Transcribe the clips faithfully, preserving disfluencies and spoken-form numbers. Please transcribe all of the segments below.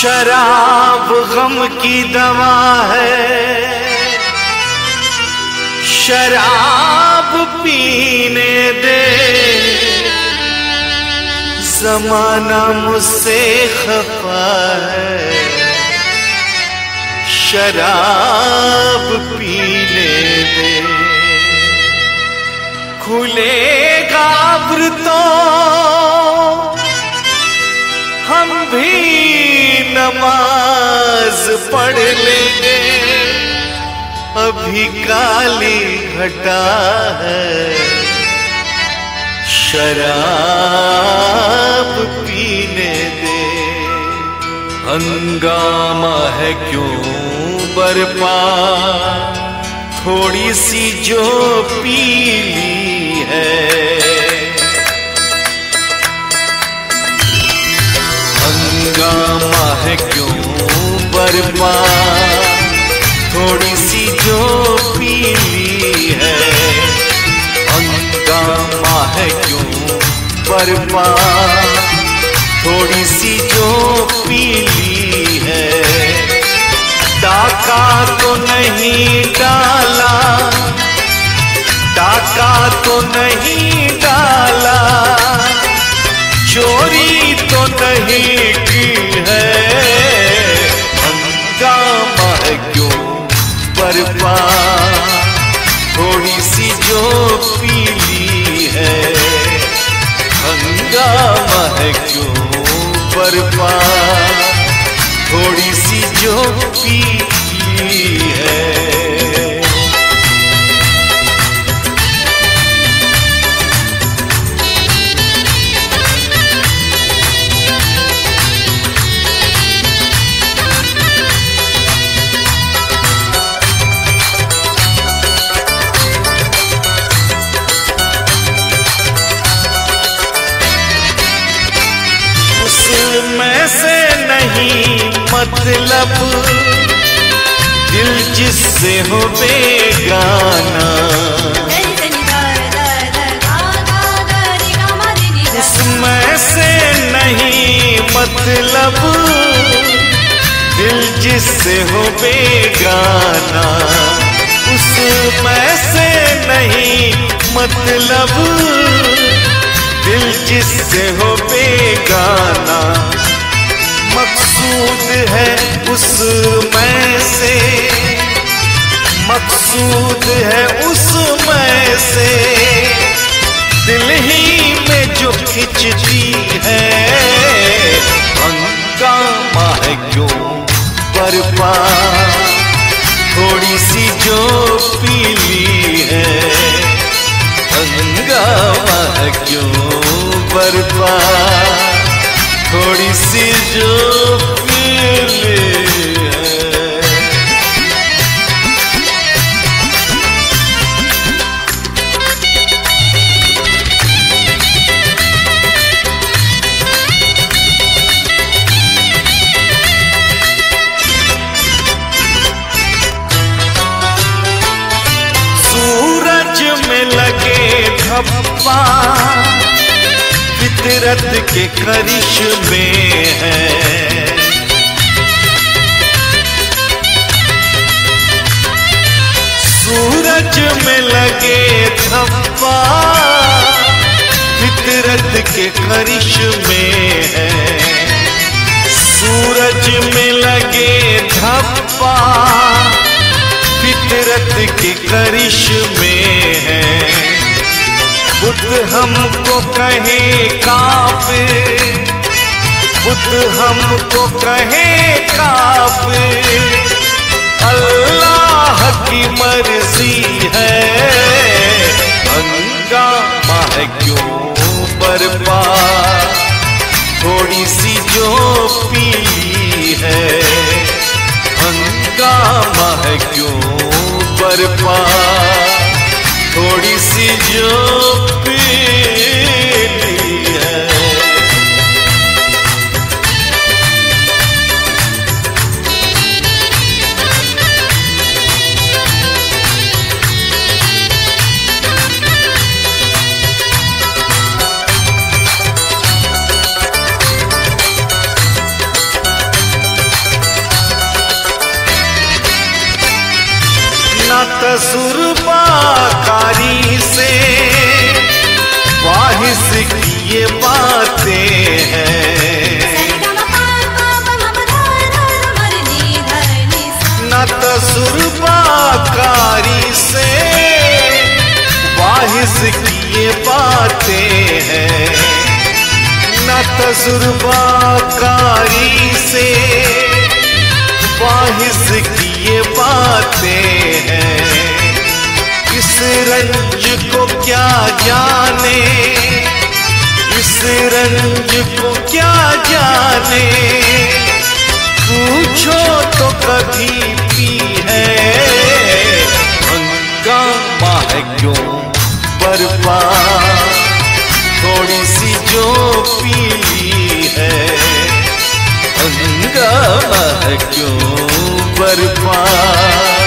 शराब गम की दवा है, शराब पीने दे जमाना मुझसे खफा है, शराब पीने दे खुलेगा अब्र तो हम भी नमाज पढ़ लेंगे, अभी काली घटा है शराब पीने दे। हंगामा है क्यों बरपा, थोड़ी सी जो पी ली है, हंगामा है क्यों बरपा, थोड़ी सी जो पी ली है, हंगामा है क्यों बरपा, थोड़ी सी जो पी ली है, डाका तो नहीं डाला, डाका तो नहीं डाला, चोरी तो नहीं की है, हंगामा है क्यों बरपा, थोड़ी सी जो पी ली है, हंगामा है क्यों बरपा, थोड़ी सी जो पी ली है। मतलब दिल जिससे हो बेगाना, उसमें से नहीं मतलब दिल जिससे हो बेगाना, उसमें से नहीं मतलब दिल जिससे हो बेगाना, मकसूद है उसमें से, मकसूद है उसमें से, दिल ही में जो खिंचती है, हंगामा है क्यों बरपा, थोड़ी सी जो पी ली है, हंगामा है क्यों बरपा, थोड़ी सी जो पी ली है। सूरज में लगे धब्बा फितरत के करिश्मे है, सूरज में लगे धब्बा फितरत के करिश्मे है, सूरज में लगे धब्बा फितरत के करिश्मे है, बुद्ध हमको कहे काफिर, बुद्ध हमको कहे काफिर, अल्लाह की मर्जी है, हंगामा है क्यों बरपा, थोड़ी सी जो पी ली है, हंगामा है क्यों बरपा, थोड़ी सी जो पी ली है। किसकी ये बातें हैं, न तजुर्बा कारी से बाहिस की ये बातें हैं। इस रंज को क्या जाने, इस रंज को क्या जाने, पूछो तो कभी भी है क्यों बर्बाद। थोड़ी सी जो पीली है, हंगामा है क्यों बर्बाद।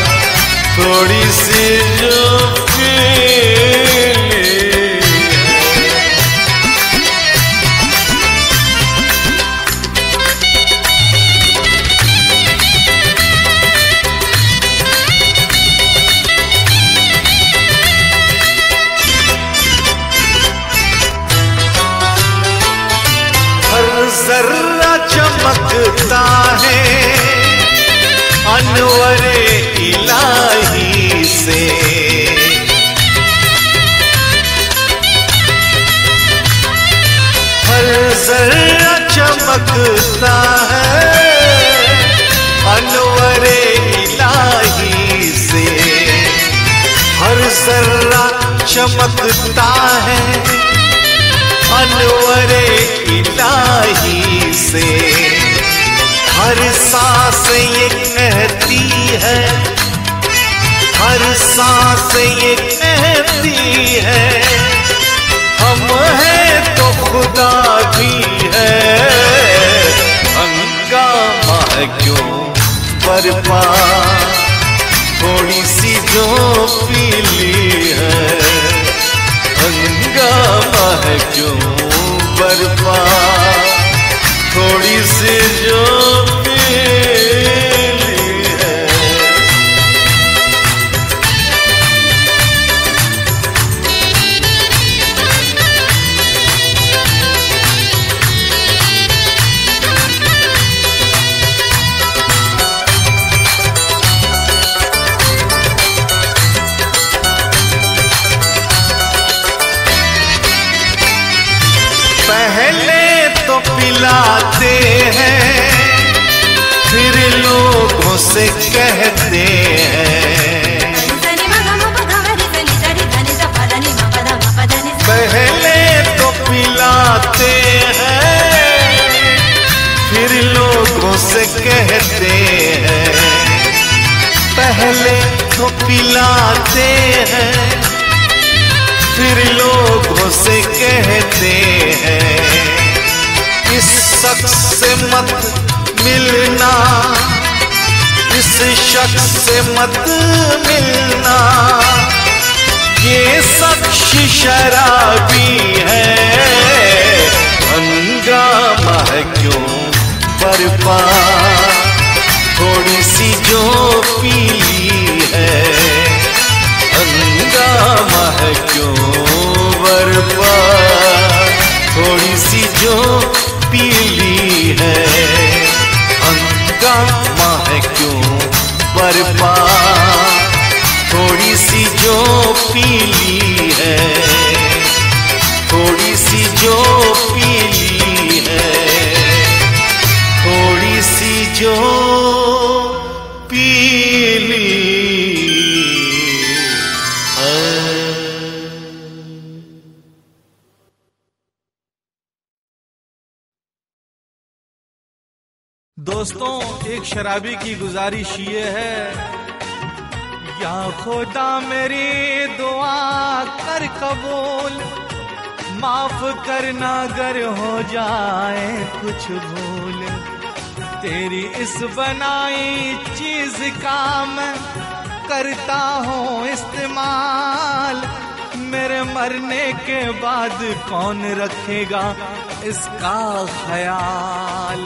थोड़ी सी जो चमकता है अनवरे इलाही से, हर जरा चमकता है अनवरे इलाही से। हर जरा चमकता है अनवरे इलाही से। हर सांस ये कहती है, हर सांस ये कहती है, हम हैं तो खुदा भी है। हंगामा है क्यों बर्बाद, थोड़ी सी जो पीली है। हंगामा है क्यों बर्बाद, थोड़ी सी जो पीली है। पहले तो पिलाते हैं, फिर लोगों से कहते हैं। पहले तो पिलाते हैं, फिर लोगों से कहते हैं। पहले तो पिलाते हैं, फिर लोगों से कहते हैं। इस शख्स से मत मिलना, इस शख्स से मत मिलना, ये शख्स शराबी है। हंगामा है क्यों बर्बाद, थोड़ी सी जो पीली है। हंगामा है क्यों बर्बाद, थोड़ी सी जो पीली है। हंगामा है क्यों बर्बाद, थोड़ी सी जो पीली है। थोड़ी सी जो पीली है, थोड़ी सी जो पीली। दोस्तों, एक शराबी की गुजारिश ये है, या खुदा मेरी दुआ कर कबूल, माफ करना अगर हो जाए कुछ भूल। तेरी इस बनाई चीज का मैं करता हूँ इस्तेमाल, मेरे मरने के बाद कौन रखेगा इसका ख्याल।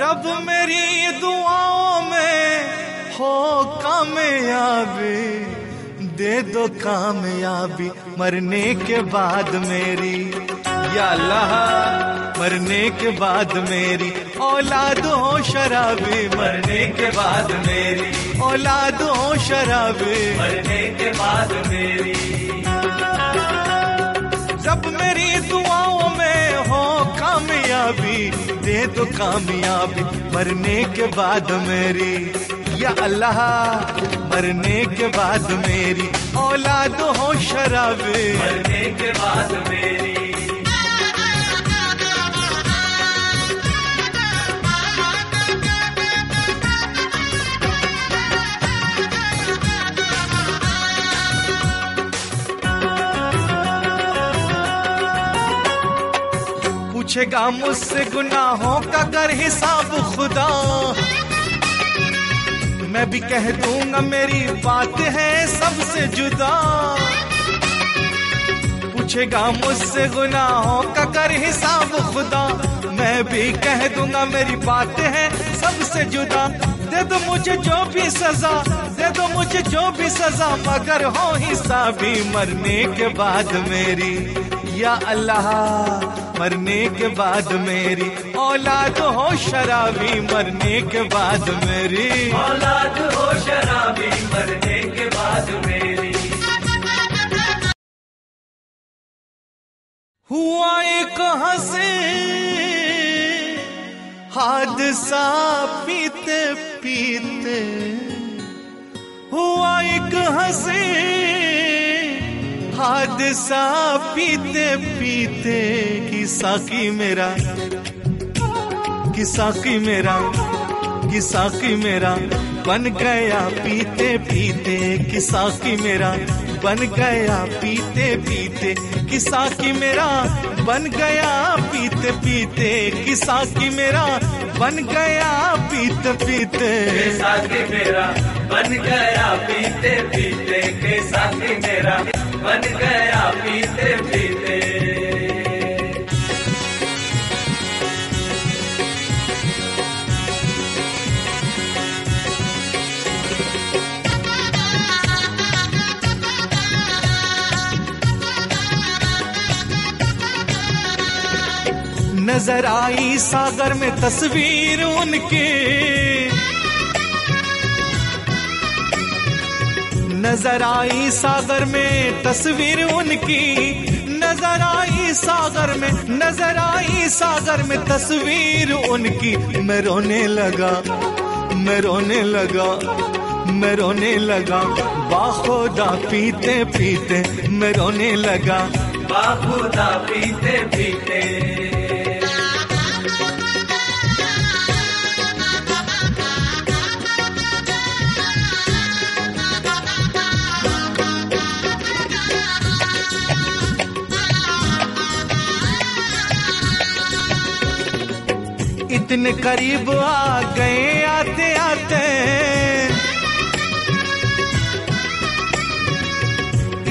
रब मेरी दुआओं में हो कामयाबी, दे दो कामयाबी मरने के बाद मेरी। या अल्लाह मरने के बाद मेरी औलाद हो शराबी मरने के बाद मेरी, औलाद हो शराबी मरने के बाद मेरी। जब मेरी दुआओं में हो कामयाबी, दे दो कामयाबी मरने के बाद मेरी। या अल्लाह मरने के बाद मेरी, औलाद हो शराबी मरने के बाद मेरी। पूछेगा मुझसे गुनाहों का कर हिसाब खुदा, मैं भी कह दूंगा मेरी बात है सबसे जुदा। पूछेगा मुझसे गुनाहों का कर हिसाब खुदा, मैं भी कह दूंगा मेरी बात है सबसे जुदा। दे दो मुझे जो भी सजा, दे दो मुझे जो भी सजा, मगर हो हिसाबी मरने के बाद मेरी। या अल्लाह मरने के बाद मेरी, औलाद हो शराबी मरने के बाद मेरी, औलाद हो शराबी मरने के बाद मेरी। हुआ एक हसीन हादसा पीते पीते, हुआ एक हसीन हादसा पीते पीते, कि साकी मेरा, कि साकी मेरा, कि साकी मेरा बन गया पीते पीते, कि साकी मेरा बन गया पीते पीते, कि साकी मेरा बन गया पीते पीते, कि साकी मेरा बन गया पीते पीते, के साकी मेरा बन गया पीते पीते, के साकी मेरा बन गया पीते पीते। नजर आई सागर में तस्वीर उनके, नजर आई सागर में तस्वीर उनकी, नजर आई सागर में, नजर आई सागर में तस्वीर उनकी। मैं रोने लगा, मैं रोने लगा, मैं रोने लगा बाखुदा पीते पीते, मैं रोने लगा बाखुदा पीते पीते। इतने करीब आ गए आते आते,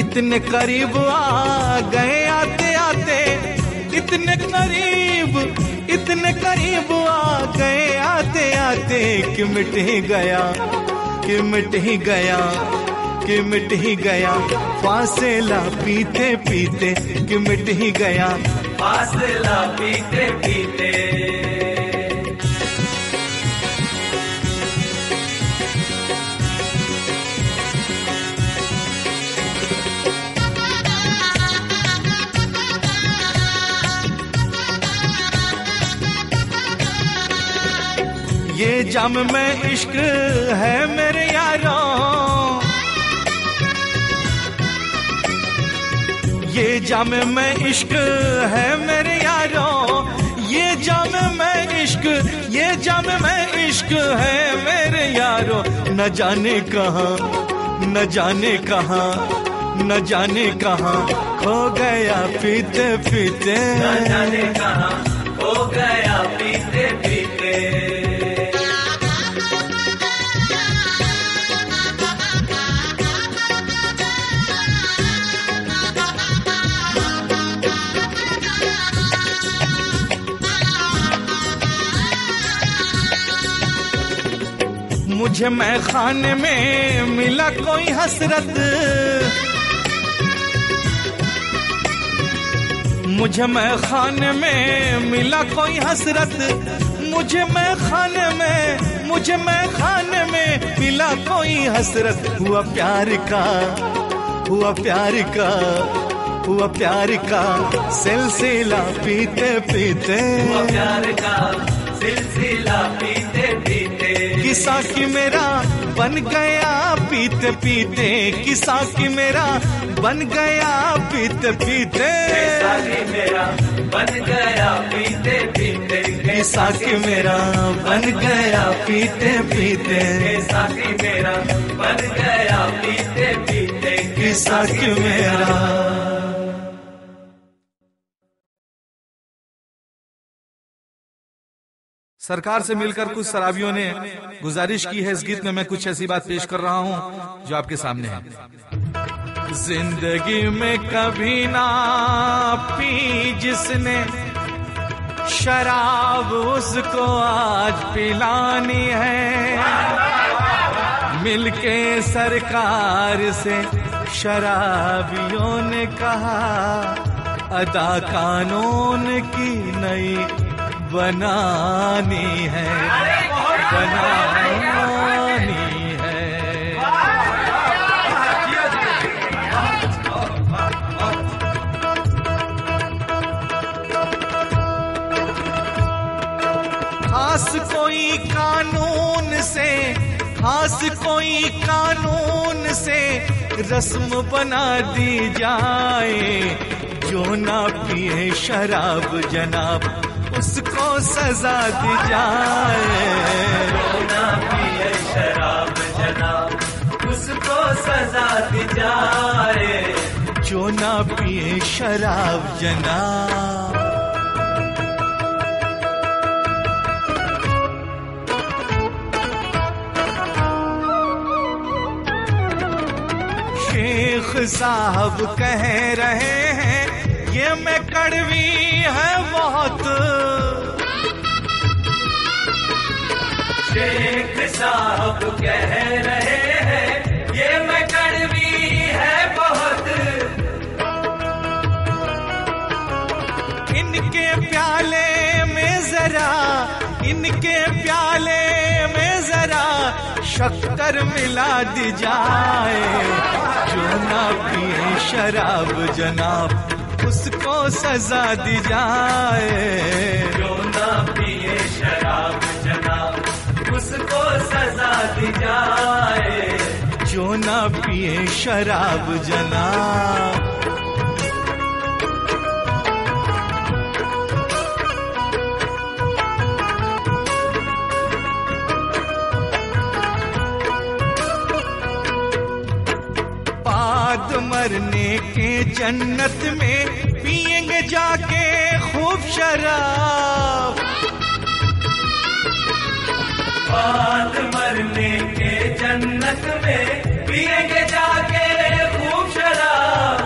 इतने करीब आ गए आते आते, इतने करीब, इतने करीब आ गए आते आते, कि मिट ही गया, कि मिट ही गया, कि मिट ही गया फासला पीते पीते, कि मिट ही गया फासला पीते पीते। ये जाम में इश्क है मेरे यारों, ये जाम में इश्क है मेरे यारों, ये जाम में इश्क, ये जाम में इश्क है मेरे यारों। न जाने कहाँ, न जाने कहाँ, न जाने कहाँ खो गया पीते पीते, न जाने कहाँ खो गया पीते पीते। मुझे मैं खाने में मिला कोई हसरत, मुझे मैं खाने में मिला कोई हसरत, मुझे मैं खाने में मुझे मैं खाने में मिला कोई हसरत, हुआ प्यार का हुआ प्यार का हुआ प्यार का सिलसिला पीते पीते, हुआ प्यार का सिलसिला पीते पीते, कि साकी मेरा बन गया पीते पीते, कि साकी मेरा बन गया पीते पीते, साकी मेरा बन गया पीते पीते, कि साकी मेरा बन गया पीते पीते, साकी मेरा बन गया पीते पीते, कि साकी मेरा। सरकार से मिलकर कुछ शराबियों ने गुजारिश की है, इस गीत में मैं कुछ ऐसी बात पेश कर रहा हूं जो आपके सामने है। जिंदगी में कभी ना पी जिसने शराब, उसको आज पिलानी है। मिलके सरकार से शराबियों ने कहा, अदा कानून की नई बनानी है, बनानी है। खास कोई कानून से, खास कोई कानून से रस्म बना दी जाए, जो ना पिए शराब जनाब उसको सजा दी जाए, जो ना पिए शराब जनाब उसको सजा दी जाए, जो ना पिए शराब जनाब। शेख साहब कह रहे हैं ये मैं कड़वी है बहुत, शेख साहब कह रहे हैं ये मैं कड़वी है बहुत, इनके प्याले में जरा, इनके प्याले में जरा शक्कर मिला दी जाए, जो ना पिए शराब जनाब उसको सजा दी जाए, जो ना पिए शराब जनाब उसको सजा दी जाए, जो ना पिए शराब जनाब। बाद मरने के जन्नत में पिएंगे जाके खूब शराब, बाद मरने के जन्नत में पिएंगे जाके खूब शराब।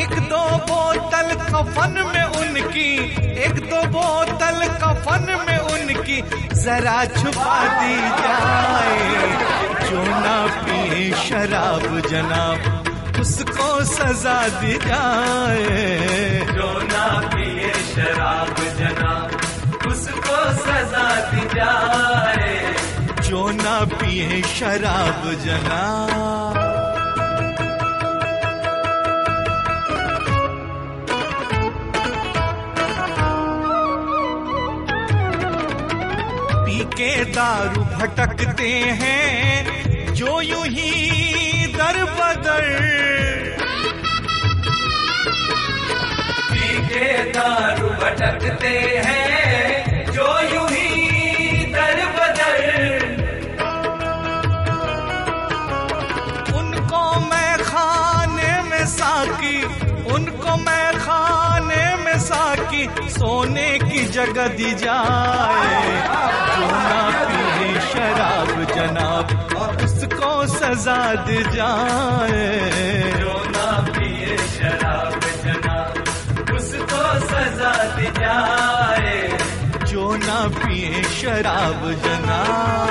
एक दो बोतल कफन में उनकी, एक दो बोतल कफन में उनकी जरा छुपा दी जाए, जो ना पिए शराब जनाब उसको सजा दी जाए, जो ना पिए शराब जनाब उसको सजा दी जाए, जो ना पिए शराब जनाब। पी के दारू भटकते हैं जो यूं ही दरबदर, पी के दारू भटकते हैं जो यूं ही दरबदर, उनको मैं खाने में साकी, उनको मैं खाने में साकी सोने की जगह दी जाए, जो ना पिए शराब जनाब उसको सजा दी जाए, जो ना पिए शराब जनाब उसको सजा दी जाए, जो ना पिए शराब जनाब।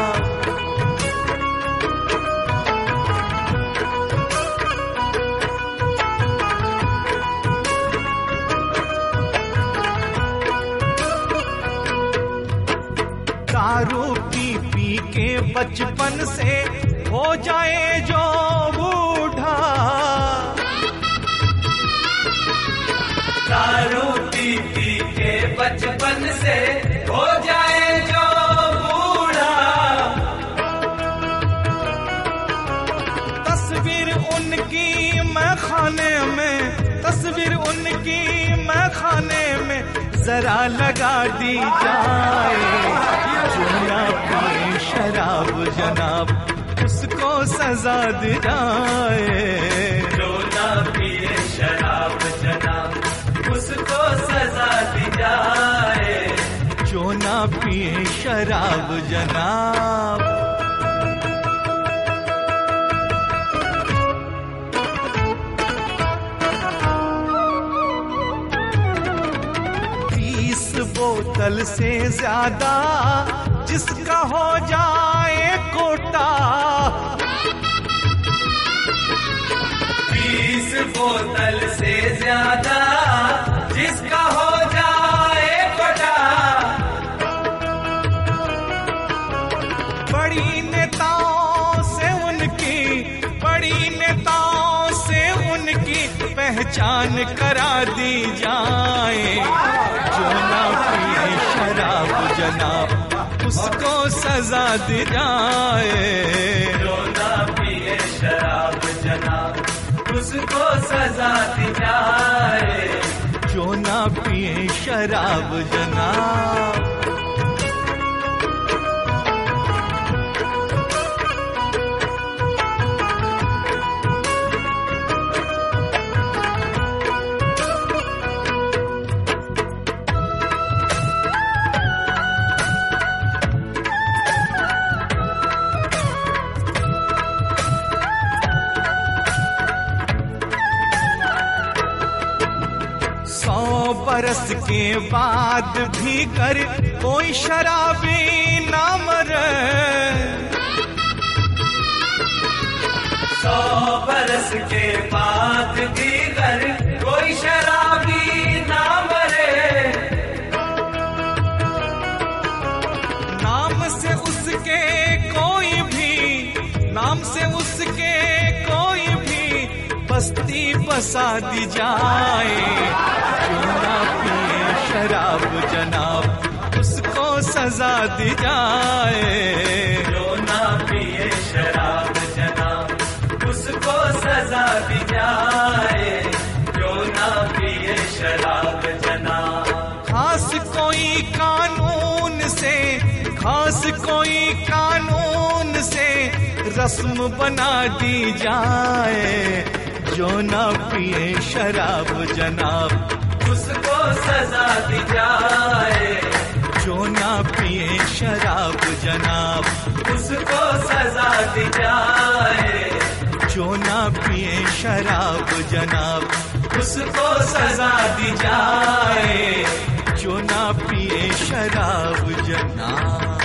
बचपन से हो जाए जो बूढ़ा, दारू पी पी के बचपन से हो जाए जो बूढ़ा। तस्वीर उनकी मैं खाने में, तस्वीर उनकी मैं खाने में जरा लगा दी जाए। जुमला पिए शराब जनाब उसको सजा दी जाए। जुमला पिए शराब जनाब उसको सजा दी जाए। जो ना पिए शराब जनाब। तीस बोतल से ज्यादा जिसका हो जाए कोटा, बीस बोतल से ज्यादा जिसका हो जाए कोटा। बड़ी नेताओं से उनकी, बड़ी नेताओं से उनकी पहचान करा दी जाए। जो ना पिए शराब जनाब उसको सजा दी जाए। जो ना पिए शराब जनाब उसको सजा दी जाए। जो ना पिए शराब जनाब। बरस के बाद भी कर कोई शराबी ना मरे। सौ बरस के बाद भी कर कोई शराबी ना मरे। नाम से उसके कोई भी, नाम से उसके कोई भी बस्ती बसा दी जाए। शराब जनाब उसको सजा दी जाए। जो ना पिए शराब जनाब उसको सजा दी जाए। जो ना पिए शराब जनाब। खास कोई कानून से, खास कोई कानून से रस्म बना दी जाए। जो ना पिए शराब जनाब उसको सजा दी जाए। जो ना पिए शराब जनाब उसको सजा दी जाए। जो ना पिए शराब जनाब उसको सजा दी जाए। जो ना पिए शराब जनाब।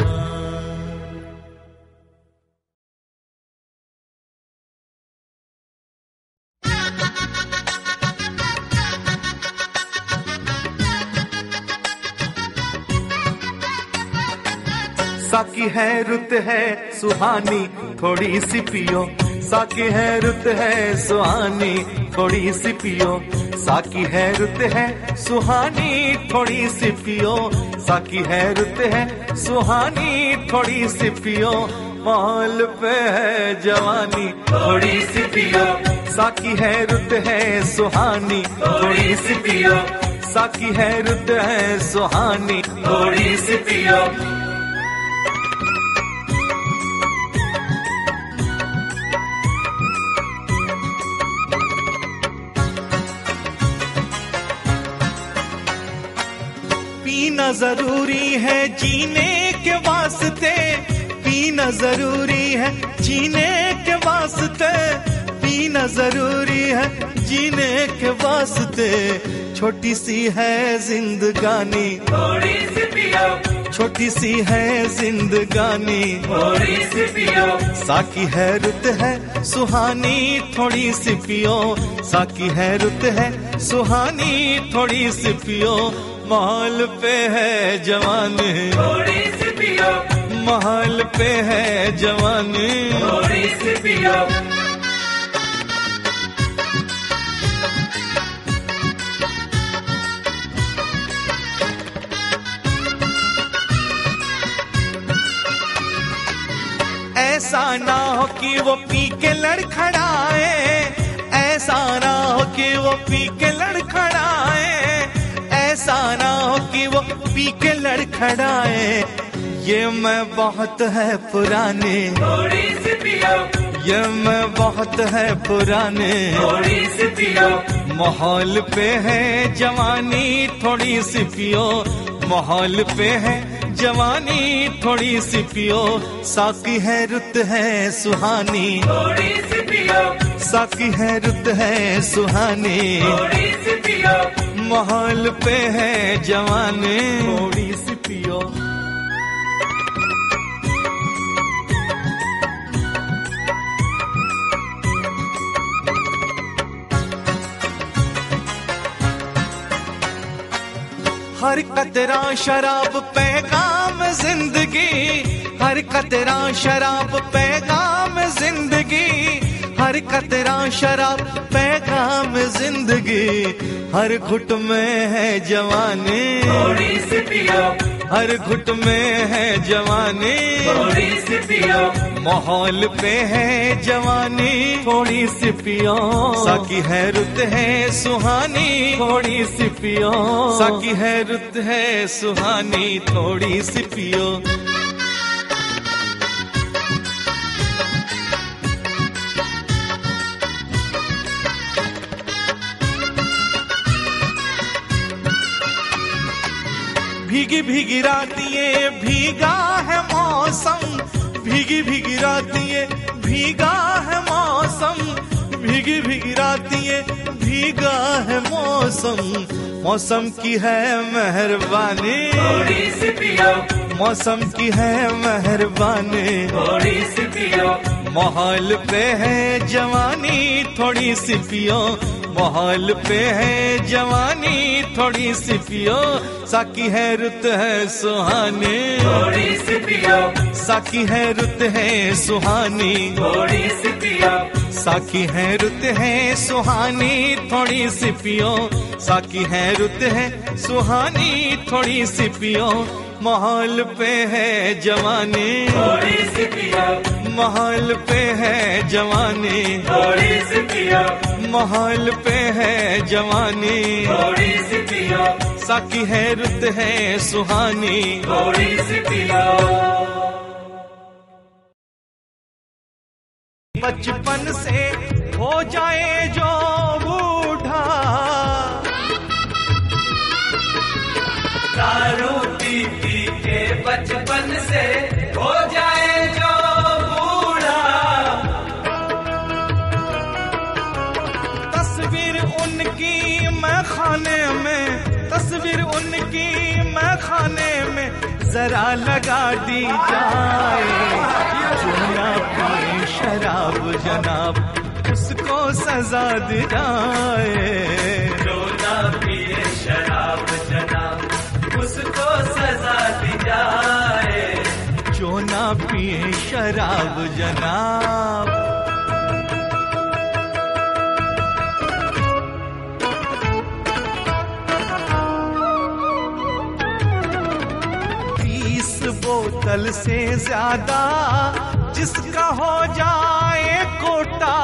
साकी है रुत है सुहानी थोड़ी सी पियो। साकी है रुत है सुहानी थोड़ी सी पियो। साकी है रुत है सुहानी थोड़ी सी पियो। साकी है रुत है सुहानी थोड़ी सी पियो। मौल पे है जवानी थोड़ी सी पियो। साकी है रुत है सुहानी थोड़ी सी पियो। साकी है रुत है सुहानी थोड़ी सी पियो। जरूरी है जीने के वास्ते, पीना जरूरी है जीने के वास्ते। पीना जरूरी है जीने के वास्ते। छोटी सी है जिंदगानी थोड़ी सी पियो। छोटी सी है जिंदगानी थोड़ी सी पियो। साकी है रुत है सुहानी थोड़ी सी पियो। साकी है रुत है सुहानी थोड़ी सी पियो। माल पे है जवानी थोड़ी सी पियो। महल पे है जवानी, थोड़ी सी पियो ऐसा ना हो कि वो पी के लड़खड़ाए, ऐसा ना हो कि वो पी के लड़खड़ाए, ऐसा ना हो कि वो पी के लड़खड़ाए, ये मैं बहुत है पुरानी थोड़ी सी पियो, ये मैं बहुत है पुरानी थोड़ी सी पियो, माहौल पे है जवानी थोड़ी सी पियो, माहौल पे है जवानी थोड़ी सी पियो, साकी है रुत है सुहानी थोड़ी सी पियो, साकी है रुत है सुहानी थोड़ी सी पियो, माहौल पे है जवानी थोड़ी सी पियो। हर कतरा शराब पैगाम जिंदगी, हर कतरा शराब पैगाम जिंदगी, हर कतरा शराब पैगाम जिंदगी, हर घुट में है जवानी थोड़ी सी पियो, हर घुट में है जवानी थोड़ी सी पियो, माहौल पे है जवानी थोड़ी सी पियो, साकी है रुत है सुहानी थोड़ी सी पियो, साकी है रुत है सुहानी थोड़ी सी पियो। भीगी भीगी रातें भीगा है मौसम, भीगी भीगी रातें भीगा है मौसम, भीगी भीगी रातें भीगा है मौसम, मौसम की है मेहरबानी थोड़ी सी पियो, मौसम की है मेहरबानी थोड़ी सी पियो, माहौल पे है जवानी थोड़ी सी पियो, माहौल पे है जवानी थोड़ी सी पियो, साकी है रुत है सुहानी थोड़ी सी पियो, साकी है रुत है सुहानी थोड़ी सी पियो, साकी है रुत है सुहानी थोड़ी सी पियो, साकी है रुत है सुहानी थोड़ी सी पियो, माहौल पे है जवानी थोड़ी सी पियो, माहौल पे है जवानी थोड़ी सी पियो, माहौल पे है जवानी थोड़ी सी पियो, साकी है रुत है सुहानी थोड़ी सी पियो। बचपन से हो जाए जो बूढ़ा, दारू पी पी के बचपन से हो जाए जो बूढ़ा, तस्वीर उनकी मैं खाने में, तस्वीर उनकी मैं खाने में, जरा लगा दी जाए चूना पी शराब जनाब उसको सजा दी जाए, चूना पिए शराब जनाब उसको सजा दी जाए, जो ना पिए शराब जनाब। तीस बोतल से ज्यादा जिसका हो जाए कोटा,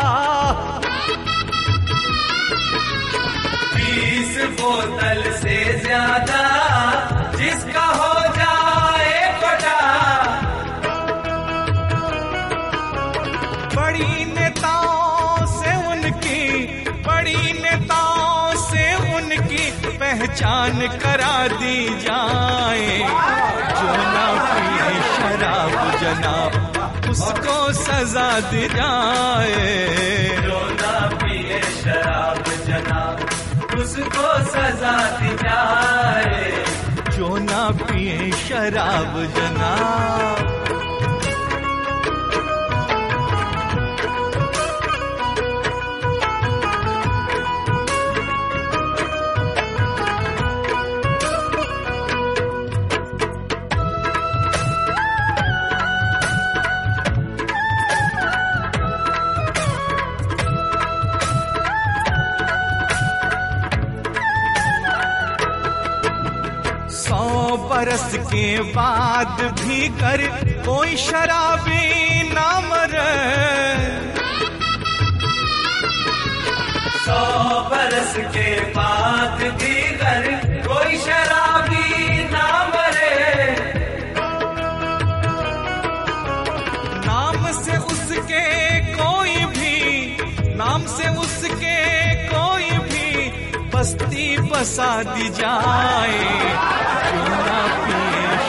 तीस बोतल से ज्यादा जिसका हो जाए कोटा, बड़ी नेताओं से उनकी, बड़ी नेताओं से उनकी पहचान करा दी जाए, जो ना पिए शराब जनाब उसको सजा दी जाए, जो ना पिए शराब जनाब उसको सजा दी जाए, जो ना पिए शराब जनाब। बरस के बाद भी कर कोई शराबी ना मरे, सौ बरस के बाद भी कर कोई शराबी ना मरे। नाम से उसके कोई भी, नाम से उसके कोई भी बस्ती बसा दी जाए,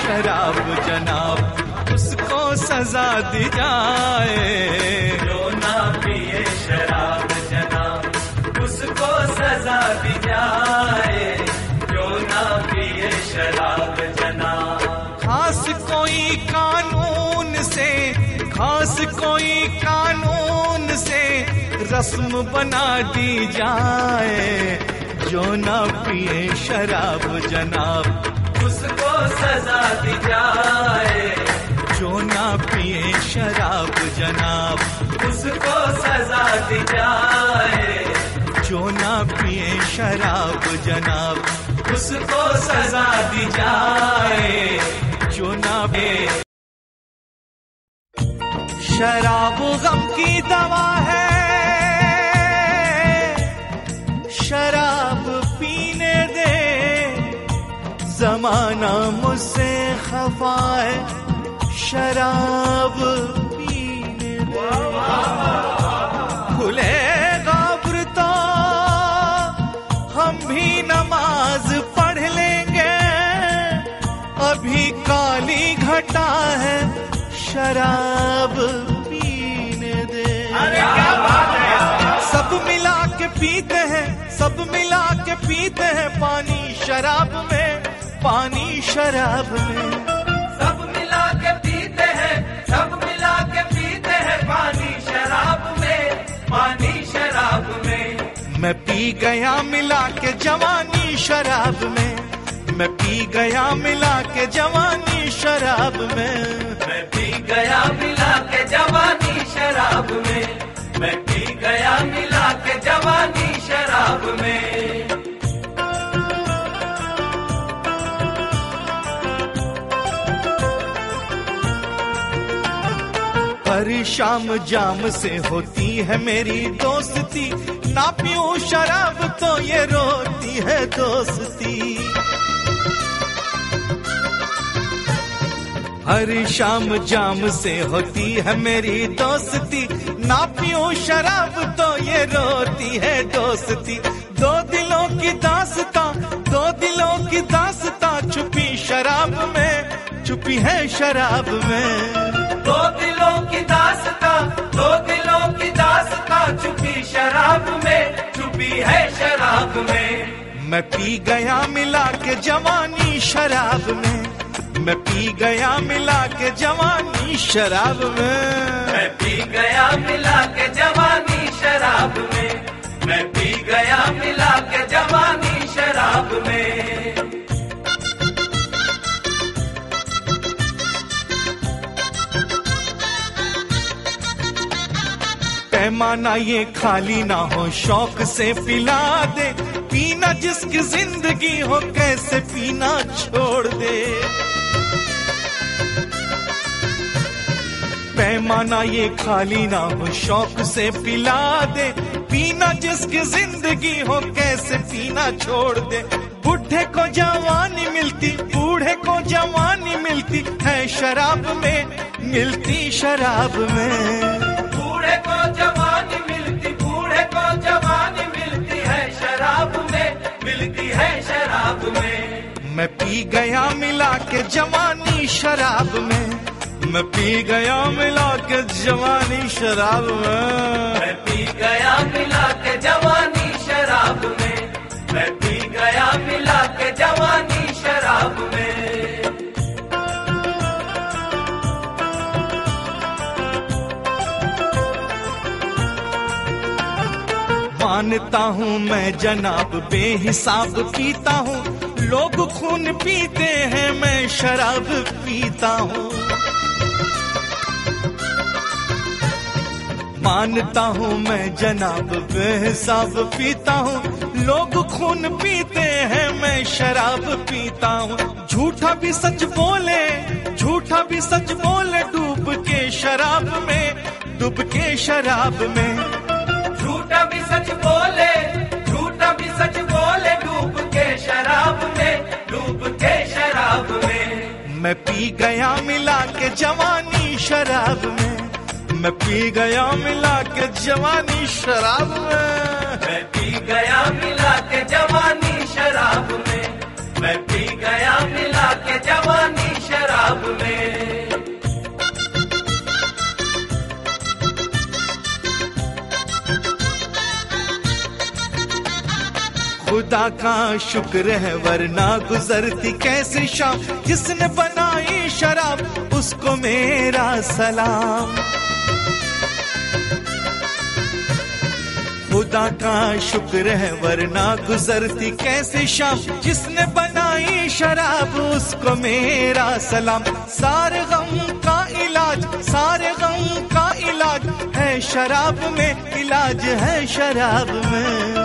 शराब जनाब उसको सजा दी जाए। जो ना पिए शराब जनाब उसको सजा दी जाए, जो ना पिए शराब जनाब। खास कोई कानून से, खास कोई कानून से रस्म बना दी जाए, जो ना पिए शराब जनाब उसको सजा दी जाए, जो ना पिए शराब जनाब उसको सजा दी जाए, जो ना पिए शराब जनाब उसको सजा दी जाए, जो ना पिए। शराब गम की दवा है, शराब पीने दे, जमाना मुझसे खफा है, शराब पीने दे। खुलेगा बुर्ता हम भी नमाज पढ़ लेंगे, अभी काली घटा है, शराब पीने दे। अरे क्या बात है, सब मिला के पीते हैं, सब मिला के पीते हैं पानी शराब में, पानी शराब में। सब मिला के पीते हैं, सब मिला के पीते हैं पानी शराब में, पानी शराब में। मैं पी गया मिला के जवानी शराब में, मैं पी गया मिला के जवानी शराब में, मैं पी गया मिला के जवानी शराब में, मैं पी गया मिला के जवानी शराब में। हर शाम जाम से होती है मेरी दोस्ती, ना पीऊं शराब तो ये रोती है दोस्ती। हर शाम जाम से होती है मेरी दोस्ती, ना पीऊं शराब तो ये रोती है दोस्ती। दो दिलों की दास्तां, दो दिलों की दास्तां छुपी शराब में, छुपी है शराब में। दो दिलों की दास्तां, दो दिलों की दास्तां छुपी शराब में, छुपी है शराब में। मैं पी गया मिला के जवानी शराब में, मैं पी गया मिला के जवानी शराब में, मैं पी गया मिला के जवानी शराब में, मैं पी गया मिला के जवानी शराब में। पैमाना ये खाली ना हो शौक से पिला दे, पीना जिसकी जिंदगी हो कैसे पीना छोड़ दे। पैमाना ये खाली ना हो शौक से पिला दे, पीना जिसकी जिंदगी हो कैसे पीना छोड़ दे। बूढ़े को जवानी मिलती, बूढ़े को जवानी मिलती है शराब में, मिलती शराब में। बूढ़े को जवानी मिलती, बूढ़े को जवानी मिलती है शराब में, मिलती है शराब में। मैं पी गया मिला के जवानी शराब में, मैं पी गया मिला के जवानी शराब में, मैं पी गया मिला के जवानी शराब में, मैं पी गया मिला के जवानी शराब में। मानता हूँ मैं जनाब बेहिसाब पीता हूँ, लोग खून पीते हैं मैं शराब पीता हूँ। मानता हूँ मैं जनाब बेहिसाब पीता हूँ, लोग खून पीते हैं, मैं शराब पीता हूँ। झूठा भी सच बोले, झूठा भी सच बोले, डूब के शराब में, डूब के शराब में। झूठा भी सच बोले, झूठा भी सच बोले, डूब के शराब में, डूब के शराब में। मैं पी गया मिला के जवानी शराब में, मैं पी गया मिला के जवानी शराब में, मैं पी गया मिला के जवानी शराब में, मैं पी गया मिला के जवानी शराब में। खुदा का शुक्र है वरना गुजरती कैसी शाम, जिसने बनाई शराब उसको मेरा सलाम। खुदा का शुक्र है वरना गुजरती कैसी शाम, जिसने बनाई शराब उसको मेरा सलाम। सारे गम का इलाज, सारे गम का इलाज है शराब में, इलाज है शराब में।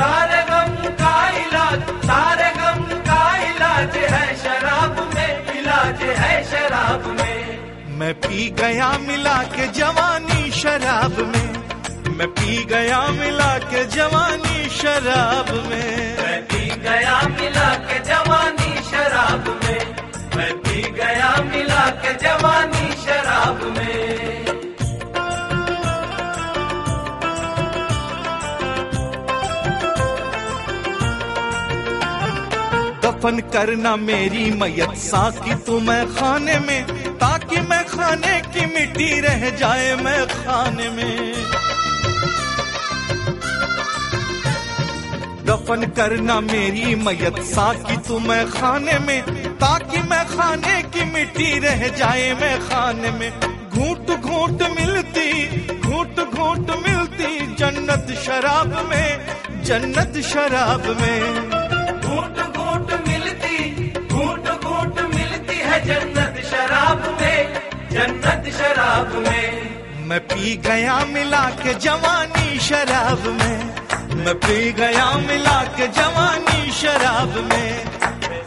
सारे गम का इलाज, सारे गम का इलाज है शराब में, इलाज है शराब में। मैं पी गया मिला के जवानी शराब में, मैं पी गया मिला के जवानी शराब में, मैं पी गया मिला के जवानी शराब में, मैं पी गया मिला के जवानी शराब में। दफन करना मेरी मैयत साकी तुम्हें खाने में, ताकि मैं खाने की मिट्टी रह जाए, मैं खाने में। दफन करना मेरी मैयत साकी तुम्हें खाने में, ताकि मैं खाने की मिट्टी रह जाए, मैं खाने में। घूंट घूंट मिलती, घूंट घूंट मिलती जन्नत शराब में, जन्नत शराब में। जन्नत शराब में, जन्नत शराब में। मैं पी गया मिला के जवानी शराब में, मैं पी गया मिला के जवानी शराब में।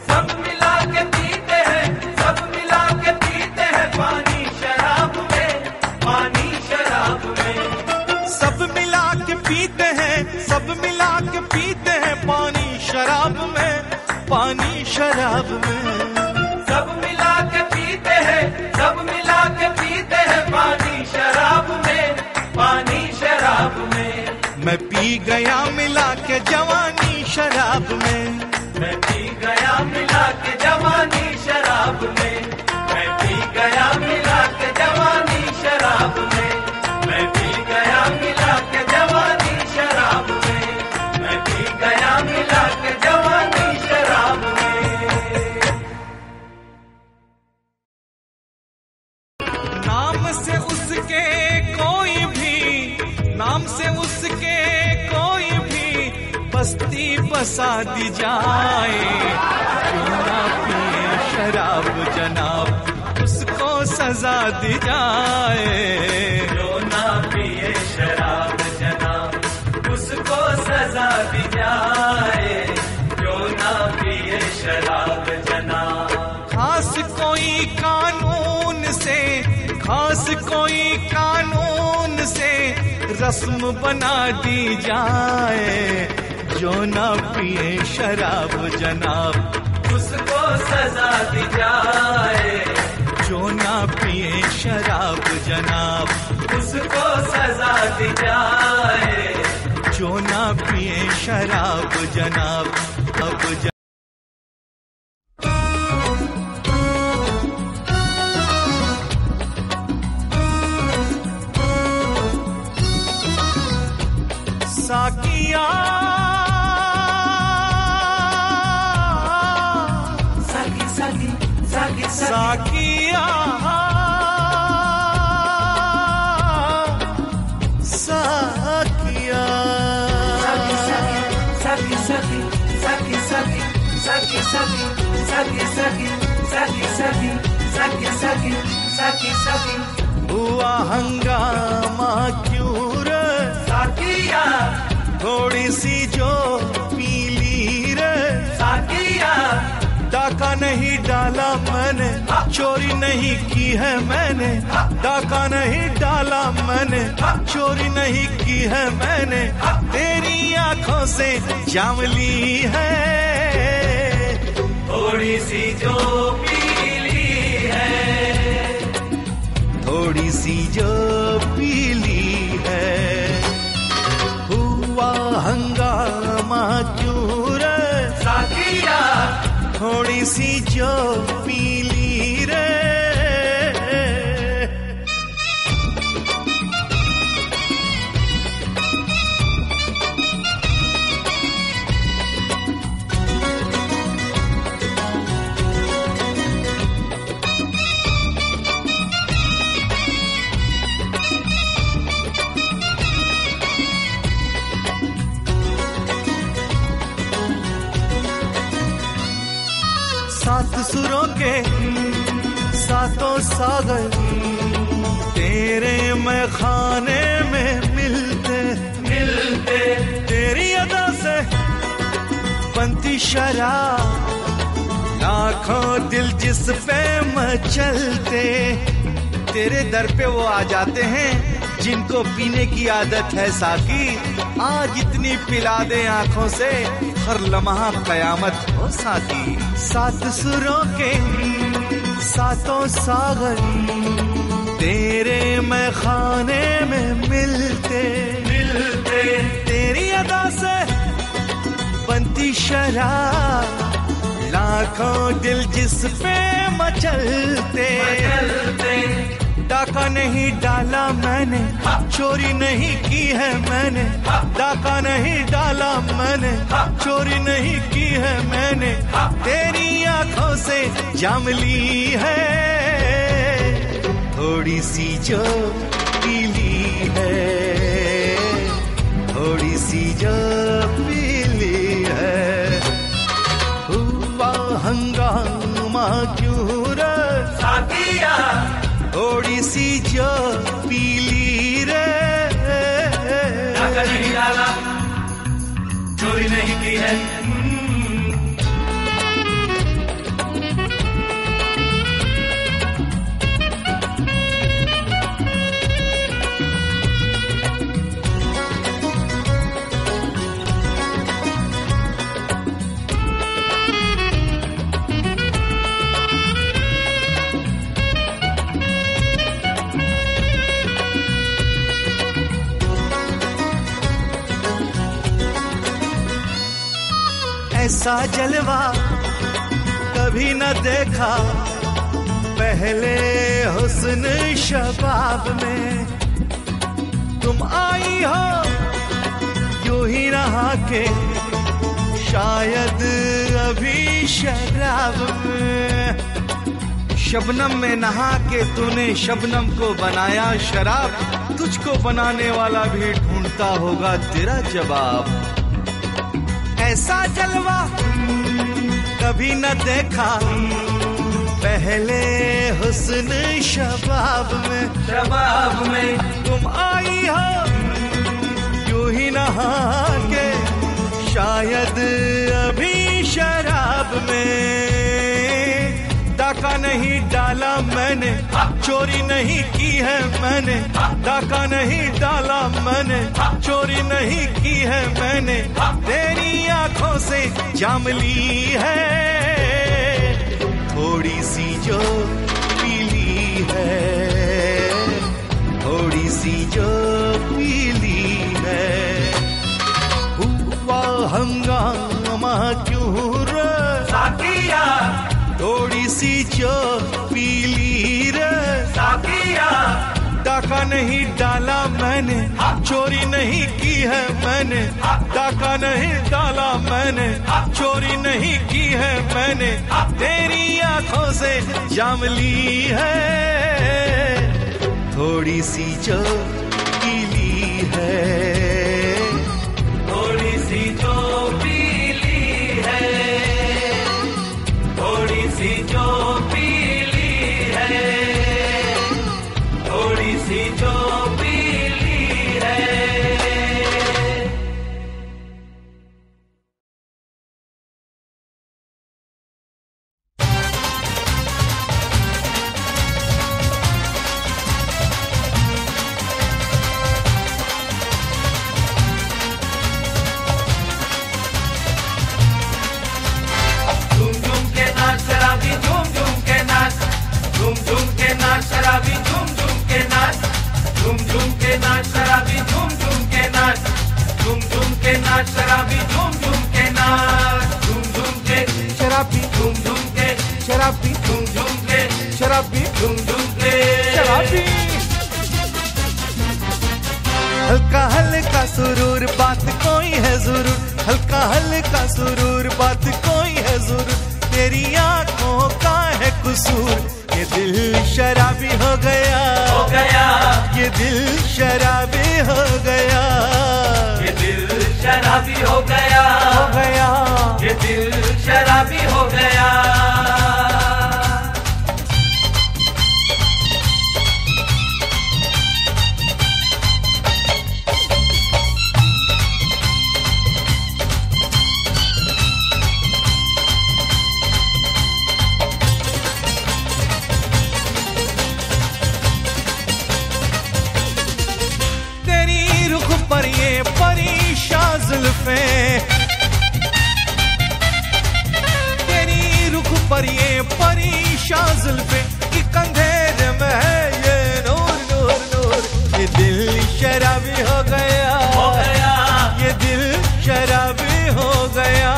सब मिला के पीते हैं, सब मिला के पीते हैं पानी शराब में, पानी शराब में। सब मिला के पीते हैं, सब मिला के पीते हैं पानी शराब में, पानी शराब में। सब मिला के पीते हैं पानी शराब में, पानी शराब में। मैं पी गया मिला के जवानी शराब में, मैं पी गया मिला के जवानी शराब में, मैं पी गया मिला के जवानी शराब में, मैं पी गया मिला के जवानी शराब में, मैं पी गया मिला के जवानी शराब में। से उसके कोई भी, नाम से उसके कोई भी बस्ती बसा दी जाए, क्यों ना पिए शराब जनाब उसको सजा दी जाए, क्यों ना पिए शराब जनाब उसको सजा दी जाए, क्यों ना पिए शराब जनाब। खास कोई कानून से, खास कोई कानून से रस्म बना दी जाए, जो ना पिए शराब जनाब उसको सजा दी जाए, जो ना पिए शराब जनाब उसको सजा दी जाए, जो ना पिए शराब जनाब। अब ज... साकिया, साकी साकी साकी साकिया, साकिया, साकी साकी साकी साकी साकी साकी साकी साकी साकी साकी साकी साकी साकी साकी। हुआ हंगामा क्यों रे साकिया, थोड़ी सी जो पीली रे साकिया, डाका नहीं डाला मैंने, चोरी नहीं की है मैंने, डाका नहीं डाला मैंने, चोरी नहीं की है मैंने, तेरी आंखों से जामली है थोड़ी सी जो पीली है, थोड़ी सी जो पीली है। हुआ हंगामा क्यों रे साकिया, थोड़ी सी जो पीली रे। सात सुरों के सातों सागर तेरे मैं खाने में मिलते मिलते, तेरी अदा से बनती शराब, लाखों दिल जिस पे मचलते, तेरे दर पे वो आ जाते हैं जिनको पीने की आदत है साकी। आज इतनी पिला दे आंखों से हर लम्हा कयामत हो साकी। सात सुरों के सातों सागर तेरे मैं खाने में मिलते मिलते, तेरी अदा से बनती शराब, लाखों दिल जिस पे मचलते, मचलते। डाका नहीं डाला मैंने, चोरी नहीं की है मैंने, डाका नहीं डाला मैंने, चोरी नहीं की है मैंने, तेरी आंखों से जाम ली है थोड़ी सी जो पीली है, थोड़ी सी जो पीली है। हुआ हंगामा क्यों रे साकिया, थोड़ी सी जो पीली रे। डाका नहीं डाला, चोरी नहीं की है, ऐसा जलवा कभी न देखा पहले हुस्न शबाब में। तुम आई हो यूं ही रहा के, शायद अभी शराब में। शबनम में नहा के तूने शबनम को बनाया शराब, तुझको बनाने वाला भी ढूंढता होगा तेरा जवाब। ऐसा जलवा कभी न देखा पहले हुस्न शबाब में, शबाब में। तुम आई हो यूं ही नहा के, शायद अभी शराब में। डाका नहीं डाला मैंने, चोरी नहीं की है मैंने, डाका नहीं डाला मैंने, चोरी नहीं की है मैंने, तेरी आंखों से जाम ली है थोड़ी सी जो पीली है, थोड़ी सी जो पीली है। हुआ हंगामा क्यों रे साकिया, थोड़ी सी जो पीली रे साकिया। डाका नहीं डाला मैंने, चोरी नहीं की है मैंने, डाका नहीं डाला मैंने, चोरी नहीं की है मैंने, तेरी आंखों से जाम ली है थोड़ी सी जो पीली है, थोड़ी सी जो पीली है, थोड़ी सी जो पीली है, थोड़ी सी जो पीली है। सुरूर बात कोई है जरूर, हल्का हल्का सुरूर बात कोई है जरूर, तेरी आंखों का है कसूर। ये दिल शराबी हो गया, हो गया, ये दिल शराबी हो गया, ये दिल शराबी हो गया, हो गया, ये दिल शराबी हो गया। पर ये परेशान जुल्फे, तेरी रुख पर ये परेशान जुल्फे, एक अंधेरे में है ये नूर नूर नूर। ये दिल शराबी हो गया, हो गया, ये दिल शराबी हो गया,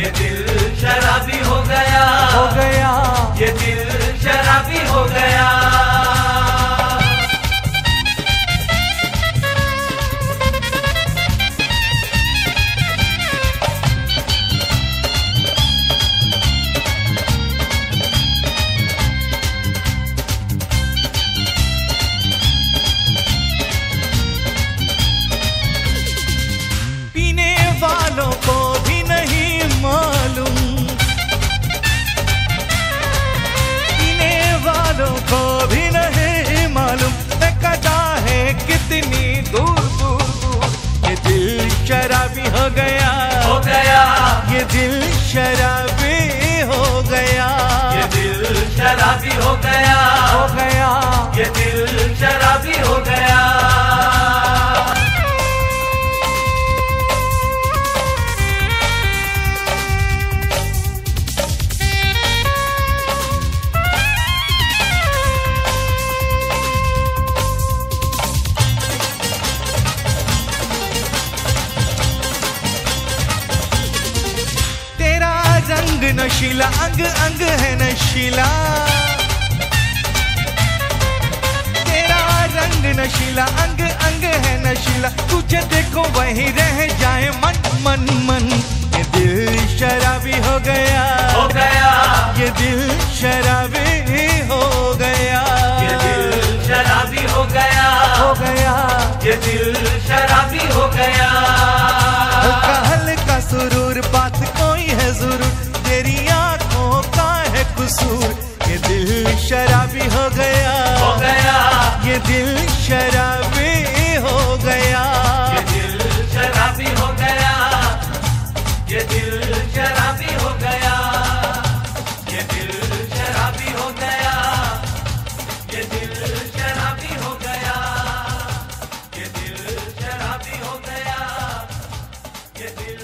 ये दिल शराबी हो गया, हो गया, ये दिल शराबी हो गया। शराबी हो गया, हो गया, ये दिल शराबी हो गया, ये दिल शराबी हो गया, हो गया, ये दिल शराबी हो गया। नशीला अंग अंग है नशीला, तेरा रंग नशीला अंग अंग है नशीला, तुझे देखो वहीं रह जाए मन मन मन। ये दिल शराबी हो गया, हो गया, ये दिल शराबी हो गया, ये दिल शराबी हो गया, हो गया, ये दिल शराबी हो गया। हल्का हल्का सुरूर बात कोई है जरूर, तेरी आंखों का है कसूर। ये दिल शराबी हो गया, हो गया, ये दिल शराबी हो गया, ये दिल शराबी हो गया, ये दिल शराबी हो गया, ये दिल शराबी हो गया, ये दिल शराबी हो गया, ये दिल शराबी हो गया, ये दिल